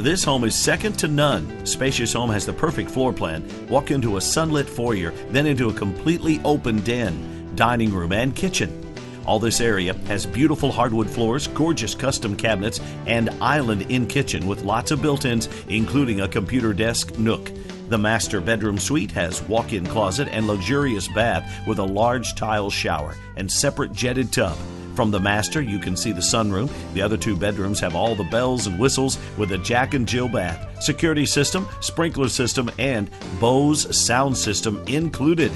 This home is second to none. Spacious home has the perfect floor plan. Walk into a sunlit foyer, then into a completely open den, dining room, and kitchen. All this area has beautiful hardwood floors, gorgeous custom cabinets, and island-in kitchen with lots of built-ins, including a computer desk nook. The master bedroom suite has walk-in closet and luxurious bath with a large tile shower and separate jetted tub. From the master, you can see the sunroom. The other two bedrooms have all the bells and whistles with a Jack and Jill bath, security system, sprinkler system, and Bose sound system included.